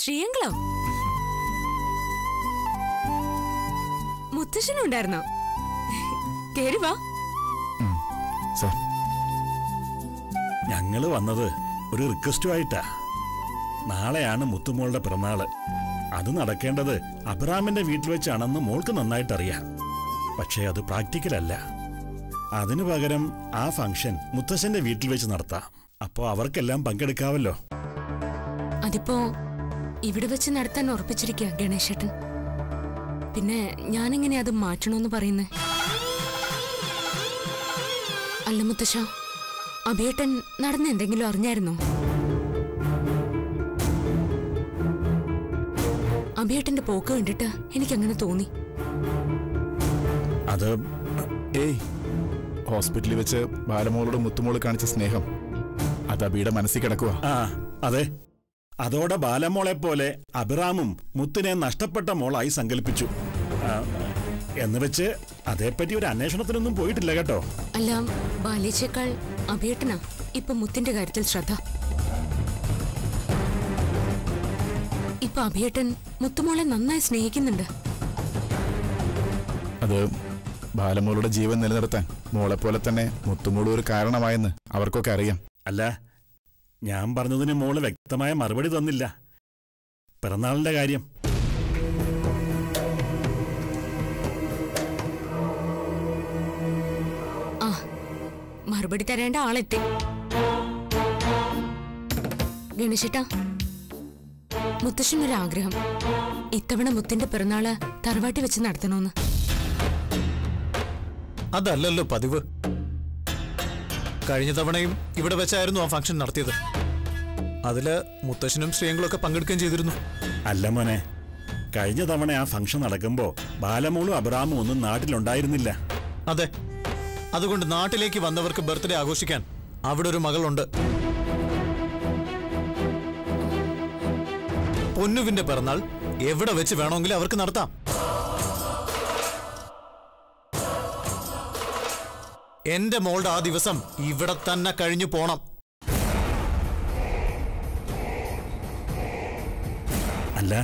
ശ്രീയംഗളം മുത്തശ്ശനുണ്ടായിരുന്നോ? കേറി വാ. ഞങ്ങള് വന്നത് ഒരു റിക്വസ്റ്റുമായിട്ടാ. നാളെയാണ് മുത്തുമോളുടെ പിറന്നാള്. അത് നടക്കേണ്ടത് അബ്രാമിന്റെ വീട്ടിൽ വെച്ചാണെന്ന് മോൾക്ക് നന്നായിട്ടറിയാം. പക്ഷേ അത് പ്രാക്ടിക്കൽ അല്ല. അതിനു പകരം ആ ഫംഗ്ഷൻ മുത്തശ്ശന്റെ വീട്ടിൽ വെച്ച് നടത്താം. അപ്പോ അവർക്കെല്ലാം പങ്കെടുക്കാവല്ലോ. അതിപ്പോ ഇവിടെ വെച്ച് നടത്താൻ ഉറപ്പിച്ചിരിക്കുക ഗണേശേട്ടൻ. പിന്നെ ഞാനെങ്ങനെ അത് മാറ്റണമെന്ന് പറയുന്നേ? അല്ല മുത്തശ്ശ, അഭിയേട്ടൻ നടന്നെന്തെങ്കിലും അറിഞ്ഞായിരുന്നോ? അഭിയേട്ടന്റെ പോക്ക് കണ്ടിട്ട് എനിക്കങ്ങനെ തോന്നി. അത് ഹോസ്പിറ്റലിൽ വെച്ച് ബാലമോളോട് മുത്തുമോള് കാണിച്ച സ്നേഹം അത് അഭിയുടെ മനസ്സിൽ കിടക്കുക. അതെ, അതോടെ ബാലമോളെ പോലെ അഭിറാമും മുത്തിനെ നഷ്ടപ്പെട്ട മോളായി സങ്കല്പിച്ചു എന്നുവെച്ച് അതേപ്പറ്റി ഒരു അന്വേഷണത്തിനൊന്നും പോയിട്ടില്ല കേട്ടോ. അല്ല, ബാലേച്ചേക്കാൾ അഭിയേട്ടനാ ഇപ്പൊ മുത്തിന്റെ കാര്യത്തിൽ ശ്രദ്ധ. ഇപ്പൊ അഭിയേട്ടൻ മുത്തുമോളെ നന്നായി സ്നേഹിക്കുന്നുണ്ട്. അത് ബാലമോളുടെ ജീവൻ നിലനിർത്താൻ മോളെപ്പോലെ തന്നെ മുത്തുമോളും ഒരു കാരണമായെന്ന് അവർക്കൊക്കെ അറിയാം. അല്ല, ഞാൻ പറഞ്ഞതിന് മോള് വ്യക്തമായ മറുപടി തന്നില്ല. പിറന്നാളിന്റെ കാര്യം മറുപടി തരേണ്ട ആളെത്തി. ഗണേശേട്ടാ, മുത്തശ്ശനൊരാഗ്രഹം, ഇത്തവണ മുത്തിന്റെ പിറന്നാള് തറവാട്ടി വെച്ച് നടത്തണോന്ന്. അതല്ലല്ലോ പതിവ്. കഴിഞ്ഞ തവണയും ഇവിടെ വെച്ചായിരുന്നു ആ ഫംഗ്ഷൻ നടത്തിയത്. അതില് മുത്തശ്ശനും ശ്രീയംഗളൊക്കെ പങ്കെടുക്കുകയും ചെയ്തിരുന്നു. അല്ല മോനെ, കഴിഞ്ഞ തവണ ആ ഫംഗ്ഷൻ നടക്കുമ്പോ ബാലമോളും അബ്രാമും ഒന്നും നാട്ടിലുണ്ടായിരുന്നില്ല. അതെ, അതുകൊണ്ട് നാട്ടിലേക്ക് വന്നവർക്ക് ബർത്ത്ഡേ ആഘോഷിക്കാൻ അവിടെ ഒരു മകളുണ്ട്. പൊന്നുവിന്റെ പിറന്നാൾ എവിടെ വെച്ച് വേണമെങ്കിലും അവർക്ക് നടത്താം. എന്റെ മോളുടെ ആ ദിവസം ഇവിടെ തന്നെ കഴിഞ്ഞു പോണം. അല്ല,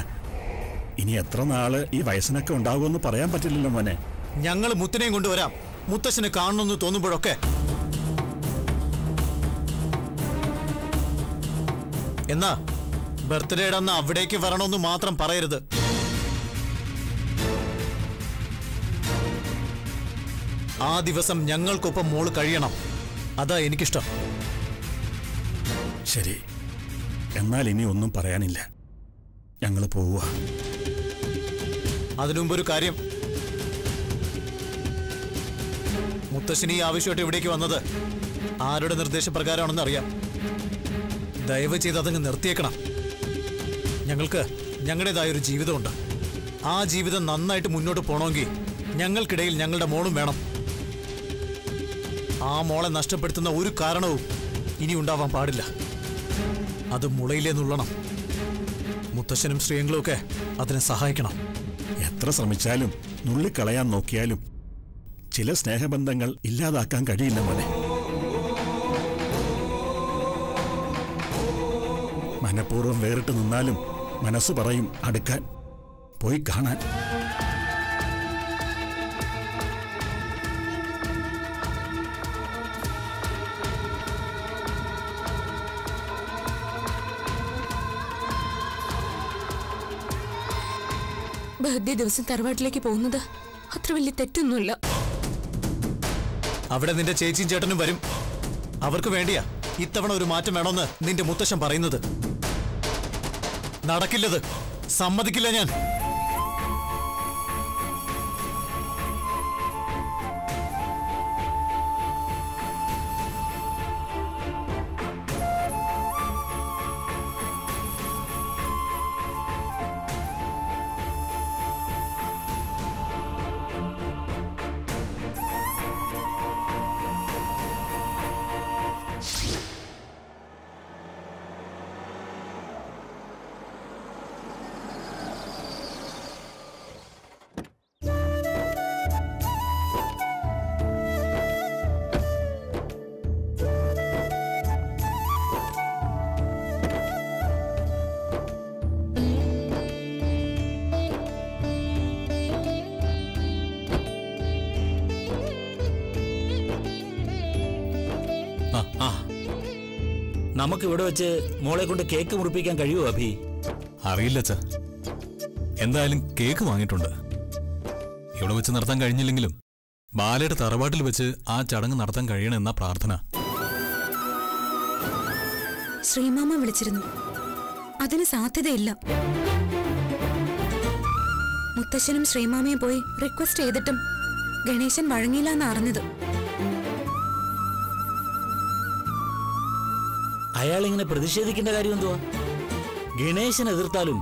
ഇനി എത്ര നാള് ഈ വയസ്സിനൊക്കെ ഉണ്ടാകുമെന്ന് പറയാൻ പറ്റില്ലല്ലോ മോനെ. ഞങ്ങൾ മുത്തിനെയും കൊണ്ടുവരാം. മുത്തശ്ശന് കാണണമെന്ന് തോന്നുമ്പോഴൊക്കെ. എന്നാ ബർത്ത്ഡേയുടെ അന്ന് അവിടേക്ക് വരണമെന്ന് മാത്രം പറയരുത്. ആ ദിവസം ഞങ്ങൾക്കൊപ്പം മോള് കഴിയണം. അതാ എനിക്കിഷ്ടം. ശരി, എന്നാൽ ഇനി ഒന്നും പറയാനില്ല. ഞങ്ങൾ പോവുക. അതിനുമുമ്പൊരു കാര്യം. മുത്തശ്ശിനി ആവശ്യമായിട്ട് ഇവിടേക്ക് വന്നത് ആരുടെ നിർദ്ദേശപ്രകാരമാണെന്ന് അറിയാം. ദയവ് ചെയ്ത് അതങ്ങ് നിർത്തിയേക്കണം. ഞങ്ങൾക്ക് ഞങ്ങളുടേതായൊരു ജീവിതമുണ്ട്. ആ ജീവിതം നന്നായിട്ട് മുന്നോട്ട് പോകണമെങ്കിൽ ഞങ്ങൾക്കിടയിൽ ഞങ്ങളുടെ മോളും വേണം. ആ മോളെ നഷ്ടപ്പെടുത്തുന്ന ഒരു കാരണവും ഇനി ഉണ്ടാവാൻ പാടില്ല. അത് മുളയിലേ നുള്ളണം. മുത്തശ്ശനും ശ്രീയംഗളും ഒക്കെ അതിനെ സഹായിക്കണം. എത്ര ശ്രമിച്ചാലും നുള്ളിക്കളയാൻ നോക്കിയാലും ചില സ്നേഹബന്ധങ്ങൾ ഇല്ലാതാക്കാൻ കഴിയില്ല മോനെ. മനഃപൂർവ്വം വേറിട്ട് നിന്നാലും മനസ്സ് പറയും അടുക്കാൻ, പോയി കാണാൻ. ബർത്ത്ഡേ ദിവസം തറവാട്ടിലേക്ക് പോകുന്നത് അത്ര വലിയ തെറ്റൊന്നുമില്ല. അവിടെ നിന്റെ ചേച്ചിയും ചേട്ടനും വരും. അവർക്ക് വേണ്ടിയാ ഇത്തവണ ഒരു മാറ്റം വേണമെന്ന് നിന്റെ മുത്തശ്ശൻ പറയുന്നത്. നടക്കില്ലത്, സമ്മതിക്കില്ല ഞാൻ. നമുക്ക് ഇവിടെ വെച്ച് മോളെ കൊണ്ട് കേക്ക് മുറിപ്പിക്കാൻ കഴിയുമോ അഭി? അറിയില്ല അച്ഛാ, എന്തായാലും കേക്ക് വാങ്ങിയിട്ടുണ്ട്. ഇവിടെ വെച്ച് നടത്താൻ കഴിഞ്ഞില്ലെങ്കിലും ബാലയുടെ തറവാട്ടിൽ വെച്ച് ആ ചടങ്ങ് നടത്താൻ കഴിയണമെന്ന പ്രാർത്ഥന. ശ്രീമാമ വിളിച്ചിരുന്നു, അതിന് സാധ്യതയില്ല. മുത്തശ്ശനും ശ്രീമാമയെ പോയി റിക്വസ്റ്റ് ചെയ്തിട്ടും ഗണേശൻ വഴങ്ങിയില്ല എന്ന് അറിഞ്ഞത്. അയാളിങ്ങനെ പ്രതിഷേധിക്കേണ്ട കാര്യം എന്തുവാ? ഗണേശൻ എതിർത്താലും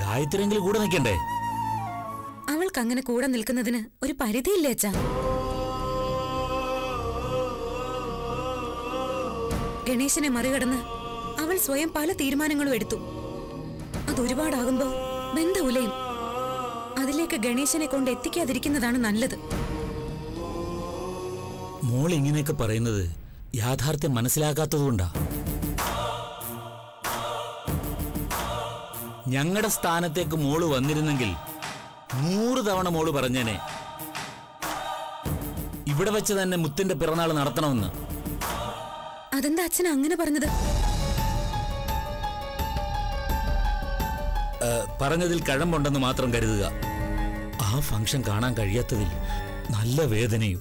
ഗായത്രിയെങ്കിലും കൂടെ നിൽക്കണ്ടേ? അവൾക്ക് അങ്ങനെ കൂടെ നിൽക്കുന്നതിന് ഒരു പരിധിയില്ലേ അച്ഛാ? ഗണേശനെ മറികടന്ന് അവൾ സ്വയം പല തീരുമാനങ്ങളും എടുത്തു. അതൊരുപാടാകുമ്പോ ബന്ധം ഉലയും. അതിലേക്ക് ഗണേശനെ കൊണ്ട് എത്തിക്കാതിരിക്കുന്നതാണ് നല്ലത്. മോൾ ഇങ്ങനെയൊക്കെ പറയുന്നത് യാഥാർത്ഥ്യം മനസ്സിലാക്കാത്തതുകൊണ്ടാ. ഞങ്ങളുടെ സ്ഥാനത്തേക്ക് മോള് വന്നിരുന്നെങ്കിൽ 100 തവണ മോള് പറഞ്ഞേനെ ഇവിടെ വെച്ച് തന്നെ മുത്തിന്റെ പിറന്നാൾ നടത്തണമെന്ന്. അതെന്താ അച്ഛൻ അങ്ങനെ പറഞ്ഞത്? പറഞ്ഞതിൽ കഴമ്പുണ്ടെന്ന് മാത്രം കരുതുക. ആ ഫംഗ്ഷൻ കാണാൻ കഴിയാത്തതിൽ നല്ല വേദനയും.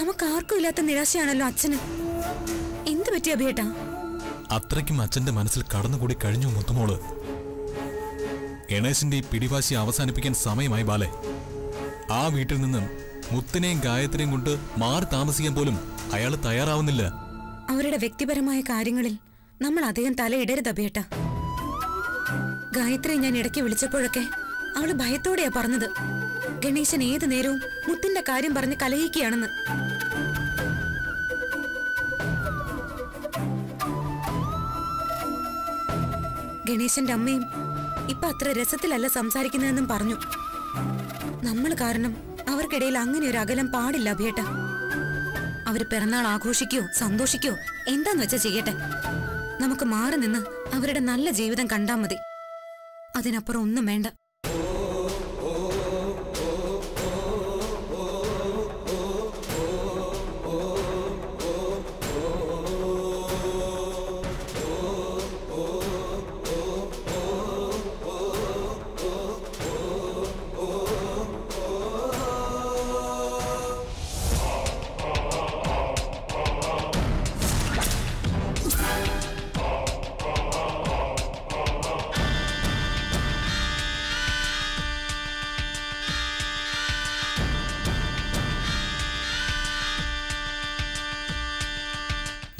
നമുക്ക് ആർക്കും ഇല്ലാത്ത നിരാശയാണല്ലോ അച്ഛന്. എന്ത് പറ്റിയ അഭിയേട്ടാ? അത്രയ്ക്കും അച്ഛന്റെ മനസ്സിൽ കടന്നുകൂടി കഴിഞ്ഞു മുത്തുമോള്. ഗണേശന്റെ ഈ പിടിവാശി അവസാനിപ്പിക്കാൻ സമയമായി ബാലെ. ആ വീട്ടിൽ നിന്നും മുത്തിനെയും ഗായത്രിയും കൊണ്ട് മാറി താമസിക്കാൻ പോലും അയാൾ തയ്യാറാവുന്നില്ല. അവരുടെ വ്യക്തിപരമായ കാര്യങ്ങളിൽ നമ്മൾ അധികം തലയിടരുത് അഭിയേട്ട. ഗായത്രിയെ ഞാൻ ഇടയ്ക്ക് വിളിച്ചപ്പോഴൊക്കെ അവള് ഭയത്തോടെയാ പറഞ്ഞത്, ഗണേശൻ ഏത് നേരവും മുത്തിന്റെ കാര്യം പറഞ്ഞ് കലഹിക്കുകയാണെന്ന്. ഗണേശന്റെ അമ്മയും ഇപ്പൊ അത്ര രസത്തിലല്ല സംസാരിക്കുന്നതെന്നും പറഞ്ഞു. നമ്മൾ കാരണം അവർക്കിടയിൽ അങ്ങനെ ഒരു അകലം പാടില്ല അഭിയേട്ട. അവര് പിറന്നാൾ ആഘോഷിക്കോ സന്തോഷിക്കോ എന്താന്ന് വെച്ചാ ചെയ്യട്ടെ. നമുക്ക് മാറി നിന്ന് അവരുടെ നല്ല ജീവിതം കണ്ടാ മതി. അതിനപ്പുറം ഒന്നും വേണ്ട.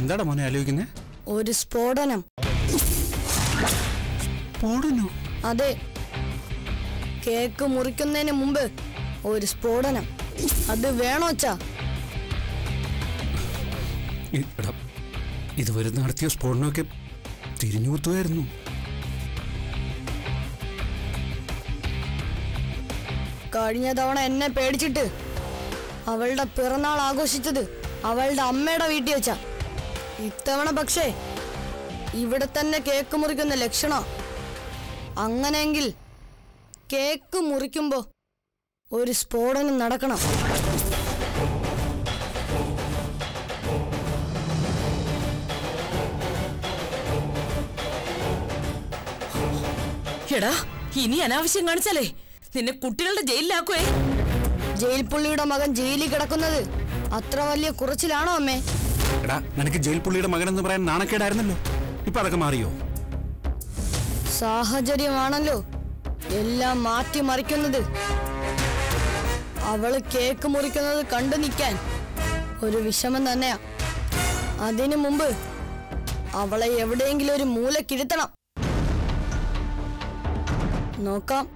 എന്താടാ മോനെ ആലോചിക്കുന്നേ? ഒരു സ്ഫോടനം. അതെ, കേക്ക് മുറിക്കുന്നതിന് മുമ്പ് ഒരു സ്ഫോടനം. അത് വേണോ അച്ഛാ? ഇതുവരെ നടത്തിയ സ്ഫോടനമൊക്കെ തിരിഞ്ഞുകൂത്തുമായിരുന്നു. കഴിഞ്ഞ തവണ എന്നെ പേടിച്ചിട്ട് അവളുടെ പിറന്നാൾ ആഘോഷിച്ചത് അവളുടെ അമ്മയുടെ വീട്ടിൽ വെച്ചാ. ഇത്തവണ പക്ഷേ ഇവിടെ തന്നെ കേക്ക് മുറിക്കുന്ന ലക്ഷണം. അങ്ങനെയെങ്കിൽ കേക്ക് മുറിക്കുമ്പോ ഒരു സ്ഫോടനം നടക്കണം. എടാ, ഇനി അനാവശ്യം കാണിച്ചാലേ നിന്നെ കുട്ടികളുടെ ജയിലിലാക്കുവേ. ജയിൽ പുള്ളിയുടെ മകൻ ജയിലിൽ കിടക്കുന്നത് അത്ര വലിയ കുറച്ചിലാണോ അമ്മേ? നിനക്ക് ജയിൽ പുള്ളിയുടെ മകനെന്ന് പറയാൻ നാണക്കേടായിരുന്നല്ലോ, ഇപ്പൊ അതൊക്കെ മാറിയോ? സാഹചര്യമാണല്ലോ എല്ലാം മാറ്റിമറിക്കുന്നത്. അവള് കേക്ക് മുറിക്കുന്നത് കണ്ടു നിൽക്കാൻ ഒരു വിഷമം തന്നെയാ. അതിനു മുമ്പ് അവളെ എവിടെയെങ്കിലും ഒരു മൂലക്കിരുത്തണം. നോക്കാം.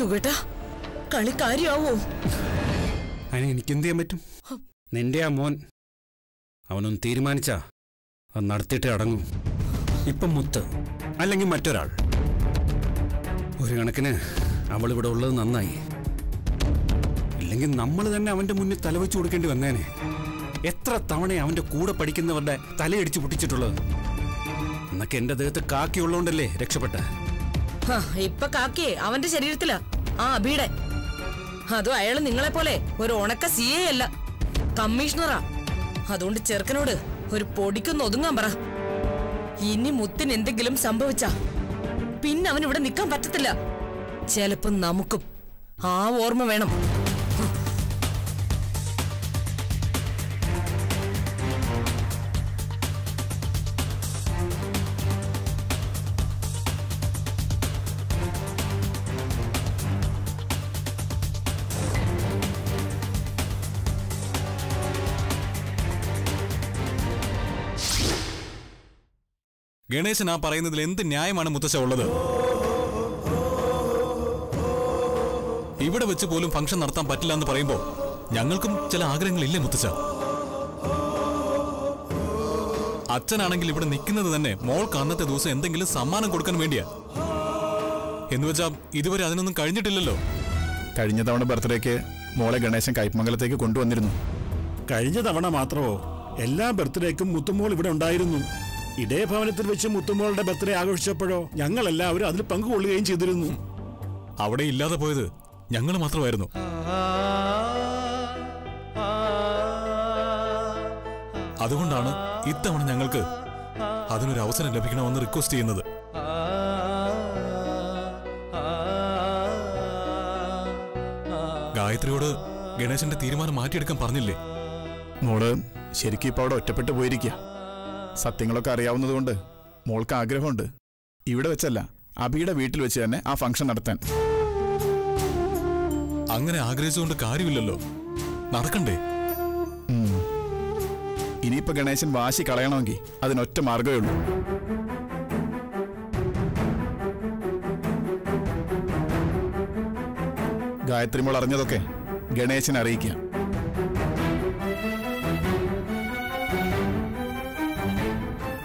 സുഖട്ടാ, കളി കാര്യാവോ? അതിന് എനിക്കെന്ത് ചെയ്യാൻ പറ്റും? നിന്റെ ആ മോൻ അവനൊന്ന് തീരുമാനിച്ചാ അത് നടത്തിയിട്ടേ അടങ്ങും. ഇപ്പം മുത്ത് അല്ലെങ്കിൽ മറ്റൊരാൾ. ഒരു കണക്കിന് അവളിവിടെ ഉള്ളത് നന്നായി. ഇല്ലെങ്കിൽ നമ്മൾ തന്നെ അവന്റെ മുന്നിൽ തലവെച്ച് കൊടുക്കേണ്ടി വന്നേനെ. എത്ര തവണ അവന്റെ കൂടെ പഠിക്കുന്നവരുടെ തലയടിച്ചു പൊട്ടിച്ചിട്ടുള്ളത്. എന്നൊക്കെ എന്റെ ദേഹത്ത് കാക്കി ഉള്ളതുകൊണ്ടല്ലേ രക്ഷപ്പെട്ട. ഇപ്പൊ കാക്കി അവന്റെ ശരീരത്തിലാ ആ അബീടെ. അതും അയാള് നിങ്ങളെ പോലെ ഒരു ഉണക്ക സിഎ അല്ല, കമ്മീഷണറാ. അതുകൊണ്ട് ചെറുക്കനോട് ഒരു പൊടിക്കൊന്ന് ഒതുങ്ങാൻ പറ. ഇനി മുത്തിന് എന്തെങ്കിലും സംഭവിച്ചാ പിന്നെ അവൻ ഇവിടെ നിൽക്കാൻ പറ്റത്തില്ല. ചിലപ്പോ നമുക്കും ആ ഓർമ്മ വേണം. ഗണേശൻ ആ പറയുന്നതിൽ എന്ത് ന്യായമാണ് മുത്തശ്ശ ഉള്ളത്? ഇവിടെ വെച്ച് പോലും ഫംഗ്ഷൻ നടത്താൻ പറ്റില്ല എന്ന് പറയുമ്പോൾ ഞങ്ങൾക്കും ചില ആഗ്രഹങ്ങളില്ലേ മുത്തശ്ശ? അച്ഛനാണെങ്കിൽ ഇവിടെ നിൽക്കുന്നത് തന്നെ മോൾക്ക് അന്നത്തെ ദിവസം എന്തെങ്കിലും സമ്മാനം കൊടുക്കാൻ വേണ്ടിയാ. എന്നുവെച്ചാ ഇതുവരെ അതിനൊന്നും കഴിഞ്ഞിട്ടില്ലല്ലോ. കഴിഞ്ഞ തവണ ബർത്ത്ഡേക്ക് മോളെ ഗണേശൻ കൈപ്പമംഗലത്തേക്ക് കൊണ്ടുവന്നിരുന്നു. കഴിഞ്ഞ തവണ മാത്രമോ? എല്ലാ ബർത്ത്ഡേക്കും മുത്തുമോൾ ഇവിടെ ഉണ്ടായിരുന്നു. ഇതേ ഭവനത്തിൽ വെച്ച് മുത്തുമോളുടെ ബർത്ത്ഡേ ആഘോഷിച്ചപ്പോഴോ ഞങ്ങളെല്ലാവരും അതിൽ പങ്കുകൊള്ളുകയും ചെയ്തിരുന്നു. അവിടെ ഇല്ലാതെ പോയത് ഞങ്ങൾ മാത്രമായിരുന്നു. അതുകൊണ്ടാണ് ഇത്തവണ ഞങ്ങൾക്ക് അതിനൊരു അവസരം ലഭിക്കണമെന്ന് റിക്വസ്റ്റ് ചെയ്യുന്നത്. ഗായത്രിയോട് ഗണേശന്റെ തീരുമാനം മാറ്റിയെടുക്കാൻ പറഞ്ഞില്ലേ? മോള് ശരിക്കും ഇപ്പൊ അവിടെ ഒറ്റപ്പെട്ടു പോയിരിക്കുക. സത്യങ്ങളൊക്കെ അറിയാവുന്നതുകൊണ്ട് മോൾക്ക് ആഗ്രഹമുണ്ട് ഇവിടെ വെച്ചല്ല, അബിയുടെ വീട്ടിൽ വെച്ച് തന്നെ ആ ഫംഗ്ഷൻ നടത്താൻ. അങ്ങനെ ആഗ്രഹിച്ചുകൊണ്ട് കാര്യമില്ലല്ലോ, നടക്കണ്ടേ? ഇനിയിപ്പോ ഗണേശൻ വാശി കളയണമെങ്കിൽ അതിനൊറ്റ മാർഗ്ഗമേ ഉള്ളൂ. ഗായത്രി മോൾ അറിഞ്ഞതൊക്കെ ഗണേശൻ അറിയിക്കാം.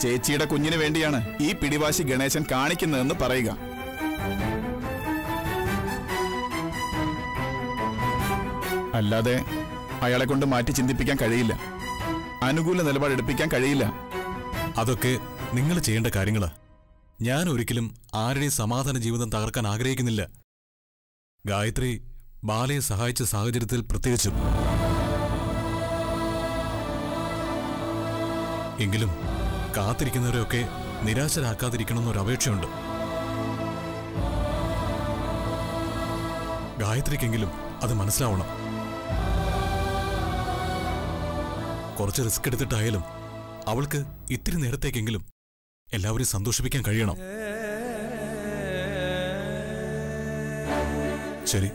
ചേച്ചിയുടെ കുഞ്ഞിന് വേണ്ടിയാണ് ഈ പിടിവാശി ഗണേശൻ കാണിക്കുന്നതെന്ന് പറയുക. അല്ലാതെ അയാളെ കൊണ്ട് മാറ്റി ചിന്തിപ്പിക്കാൻ കഴിയില്ല, അനുകൂല നിലപാടെടുപ്പിക്കാൻ കഴിയില്ല. അതൊക്കെ നിങ്ങൾ ചെയ്യേണ്ട കാര്യങ്ങളാ. ഞാൻ ഒരിക്കലും ആരുടെയും സമാധാന ജീവിതം തകർക്കാൻ ആഗ്രഹിക്കുന്നില്ല. ഗായത്രി ബാലയെ സഹായിച്ച സാഹചര്യത്തിൽ പ്രത്യേകിച്ചും. എങ്കിലും കാത്തിരിക്കുന്നവരെയൊക്കെ നിരാശരാക്കാതിരിക്കണമെന്നൊരു അപേക്ഷയുണ്ട്. ഗായത്രിക്കെങ്കിലും അത് മനസ്സിലാവണം. കുറച്ച് റിസ്ക് എടുത്തിട്ടായാലും അവൾക്ക് ഇത്തിരി നേരത്തേക്കെങ്കിലും എല്ലാവരെയും സന്തോഷിപ്പിക്കാൻ കഴിയണം. ശരി,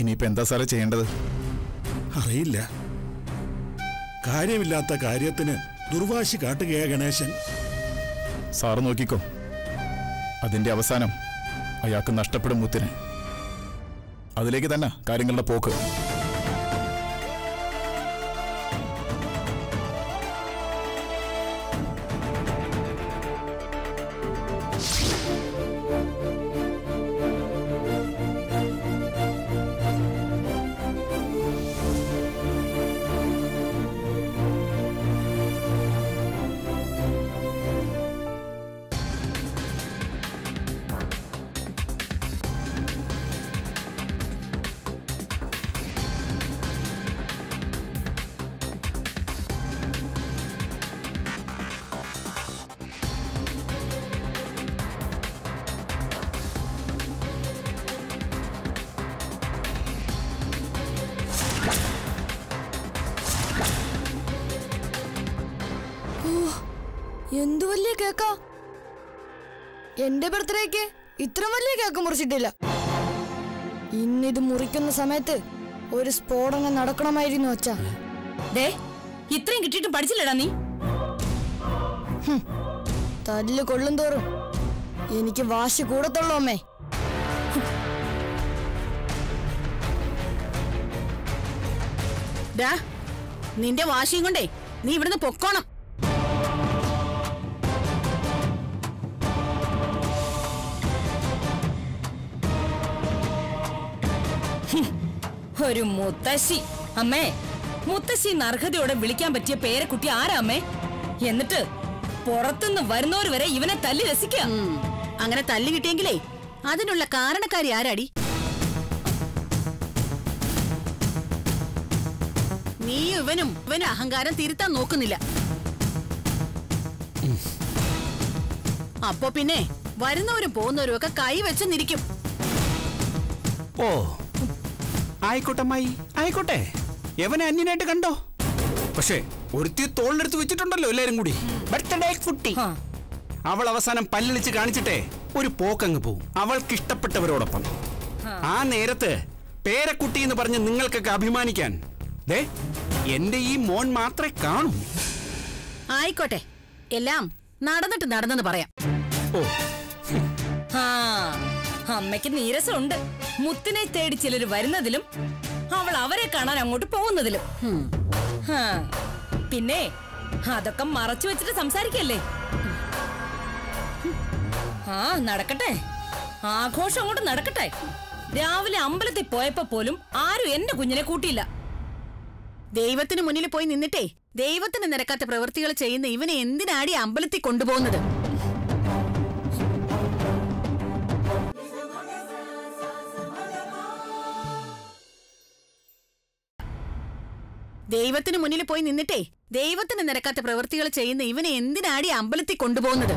ഇനിയിപ്പോ എന്താ സാറേ ചെയ്യേണ്ടത്? അറിയില്ല. കാര്യമില്ലാത്ത കാര്യത്തിന് ദുർവാശി കാട്ടുകയാ ഗണേശൻ. സാറ് നോക്കിക്കോ, അതിന്റെ അവസാനം അയാൾക്ക് നഷ്ടപ്പെടും മുത്തിനെ. അതിലേക്ക് തന്നെ കാര്യങ്ങളുടെ പോക്ക്. എന്തു വലിയ കേക്കാ! എന്റെ ബർത്ത്ഡേക്ക് ഇത്ര വലിയ കേക്ക് മുറിച്ചിട്ടില്ല. ഇന്നിത് മുറിക്കുന്ന സമയത്ത് ഒരു സ്ഫോടനം നടക്കണമായിരുന്നു അച്ഛാ. ദേ, ഇത്രയും കിട്ടിയിട്ടും പഠിച്ചില്ലടാ നീ. തല്ല് കൊള്ളുന്തോറും എനിക്ക് വാശി കൂടത്തുള്ളൂ അമ്മേ. നിന്റെ വാശിയും കൊണ്ടേ നീ ഇവിടുന്ന് പൊക്കോണം. ഒരു മുത്തശ്ശി അമ്മേ, മുത്തശ്ശി നർഹതയോടെ വിളിക്കാൻ പറ്റിയ പേരക്കുട്ടി ആരാ അമ്മേ? എന്നിട്ട് പുറത്തുനിന്ന് വരുന്നവർ വരെ ഇവനെ തല്ലി രസിക്കുക. അങ്ങനെ തല്ലി കിട്ടിയെങ്കിലേ അതിനുള്ള കാരണക്കാരി ആരാടി? നീ ഇവനും ഇവന് അഹങ്കാരം തിരുത്താൻ നോക്കുന്നില്ല. അപ്പൊ പിന്നെ വരുന്നവരും പോകുന്നവരും ഒക്കെ കൈവെച്ച് നിൽക്കും. ഓ ആയിക്കോട്ടമ്മായി ആയിക്കോട്ടെ, എവനെ അന്യനായിട്ട് കണ്ടോ? പക്ഷേ ഒരുത്തി തോളിലെടുത്ത് വെച്ചിട്ടുണ്ടല്ലോ എല്ലാരും കൂടി. അവൾ അവസാനം പല്ലിളിച്ച് കാണിച്ചിട്ടേ ഒരു പോക്കങ്ങ് പോവും, അവൾക്ക് ഇഷ്ടപ്പെട്ടവരോടൊപ്പം. ആ നേരത്ത് പേരക്കുട്ടി എന്ന് പറഞ്ഞ് നിങ്ങൾക്കൊക്കെ അഭിമാനിക്കാൻ ദേ എന്റെ ഈ മോൻ മാത്രമേ കാണൂ. ആയിക്കോട്ടെ, എല്ലാം നടന്നിട്ട് നടന്നെന്ന് പറയാം. ഓ അമ്മയ്ക്ക് നീരസമുണ്ട് മുത്തിനെ തേടി ചിലർ വരുന്നതിലും അവൾ അവരെ കാണാൻ അങ്ങോട്ട് പോകുന്നതിലും. പിന്നെ അതൊക്കെ മറച്ചു വെച്ചിട്ട് സംസാരിക്കല്ലേ. ആ നടക്കട്ടെ, ആഘോഷം അങ്ങോട്ട് നടക്കട്ടെ. രാവിലെ അമ്പലത്തിൽ പോയപ്പോ പോലും ആരും എന്റെ കുഞ്ഞിനെ കൂട്ടിയില്ല. ദൈവത്തിന് മുന്നിൽ പോയി നിന്നിട്ടേ ദൈവത്തിന് നിരക്കാത്ത പ്രവൃത്തികൾ ചെയ്യുന്ന ഇവനെ എന്തിനാടി അമ്പലത്തിൽ കൊണ്ടുപോകുന്നത്? ദൈവത്തിന് മുന്നിൽ പോയി നിന്നിട്ടേ ദൈവത്തിന് നിരക്കാത്ത പ്രവൃത്തികൾ ചെയ്യുന്ന ഇവനെ എന്തിനാടി അമ്പലത്തിൽ കൊണ്ടുപോകുന്നത്?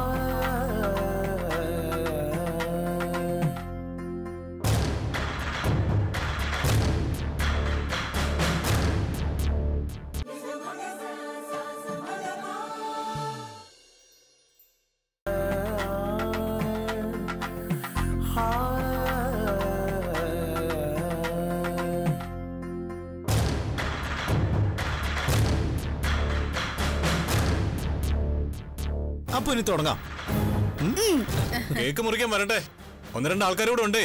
ഇനി തുടങ്ങാം. കേക്ക് മുറിക്കാൻ വരട്ടെ, ഒന്ന് രണ്ട് ആൾക്കാരോട് ഉണ്ട്.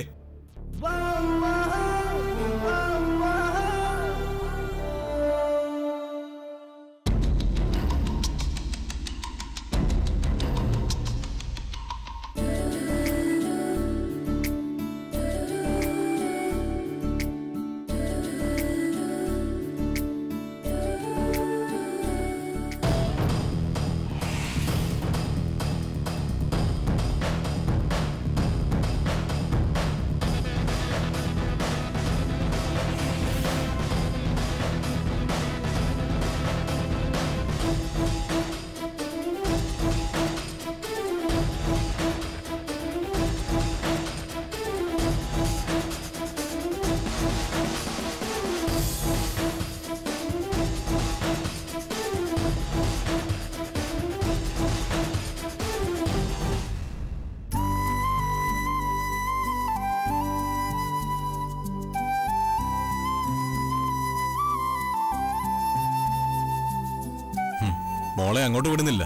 മോളെ അങ്ങോട്ട് വിടുന്നില്ല,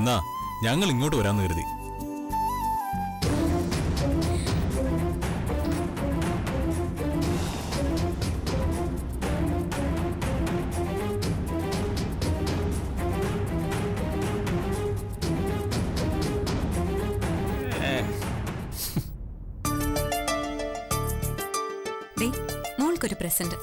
എന്നാ ഞങ്ങൾ ഇങ്ങോട്ട് വരാമെന്ന് കരുതി. മോൾക്കൊരു പ്രസന്റ്.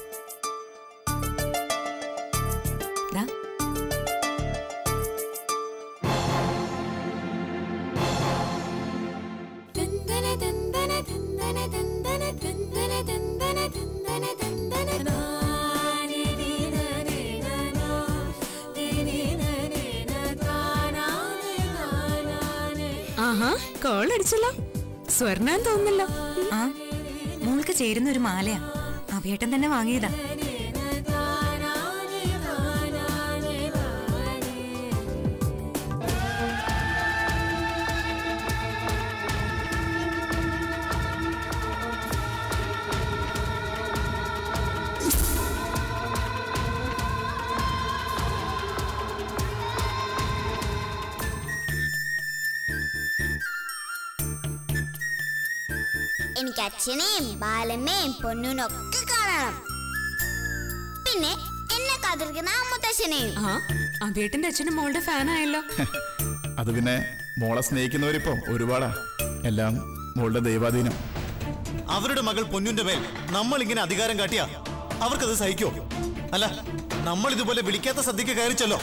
സ്വർണ്ണാൻ തോന്നില്ല. ആ മോൾക്ക് ചേരുന്ന ഒരു മാലയാ, അഭിയേട്ടൻ തന്നെ വാങ്ങിയതാ. എനിക്ക് അച്ഛനെയും ബാലമ്മയും പൊന്നുനൊക്കെ കാണണം. പിന്നെ എന്നെ കാത്തിരിക്കുന്ന മുത്തശ്ശനെയും. അബേട്ടന്റെ അച്ഛനും മോളുടെ ഫാൻ ആയല്ലോ. അത് പിന്നെ മോളെ സ്നേഹിക്കുന്നവരിപ്പോ ഒരുപാടാ, എല്ലാം മോളുടെ ദൈവാധീനം. അവരുടെ മകൾ പൊന്നുന്റെ മേൽ നമ്മൾ ഇങ്ങനെ അധികാരം കാട്ടിയാ അവർക്കത് സഹിക്കോ? അല്ല, നമ്മൾ ഇതുപോലെ വിളിക്കാത്ത സദ്യക്ക് കയറിച്ചല്ലോ.